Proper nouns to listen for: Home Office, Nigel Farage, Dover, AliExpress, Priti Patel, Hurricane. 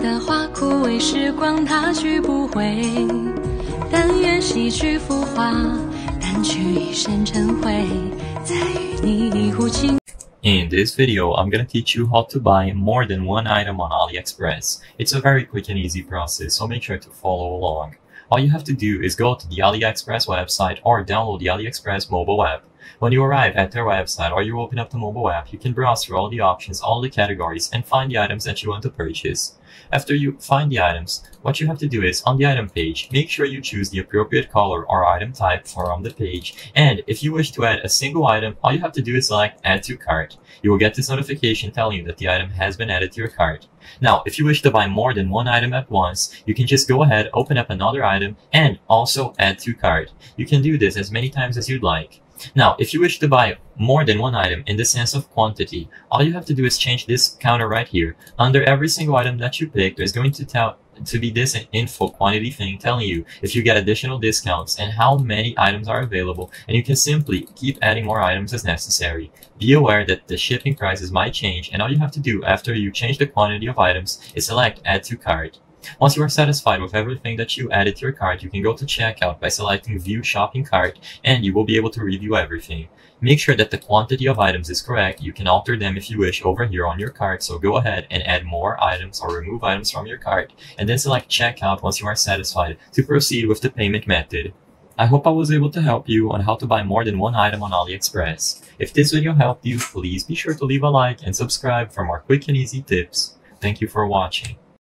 的花枯萎，时光它去不回。但愿洗去浮华，掸去一身尘灰，再与你互情。 In this video, I'm gonna teach you how to buy more than one item on AliExpress. It's a very quick and easy process, so make sure to follow along. All you have to do is go to the AliExpress website or download the AliExpress mobile app. When you arrive at their website or you open up the mobile app, you can browse through all the options, all the categories, and find the items that you want to purchase. After you find the items, what you have to do is, on the item page, make sure you choose the appropriate color or item type from the page. And if you wish to add a single item, all you have to do is select Add to Cart. You will get this notification telling you that the item has been added to your cart. Now, if you wish to buy more than one item at once, you can just go ahead, open up another item, and also Add to Cart. You can do this as many times as you'd like. Now, if you wish to buy more than one item in the sense of quantity, all you have to do is change this counter right here. Under every single item that you pick, there's going to be this info quantity thing telling you if you get additional discounts and how many items are available, and you can simply keep adding more items as necessary. Be aware that the shipping prices might change, and all you have to do after you change the quantity of items is select Add to Cart. Once you are satisfied with everything that you added to your cart, you can go to checkout by selecting View Shopping Cart, and you will be able to review everything. Make sure that the quantity of items is correct. You can alter them if you wish over here on your cart, so go ahead and add more items or remove items from your cart, and then select Checkout once you are satisfied to proceed with the payment method. I hope I was able to help you on how to buy more than one item on AliExpress. If this video helped you, please be sure to leave a like and subscribe for more quick and easy tips. Thank you for watching.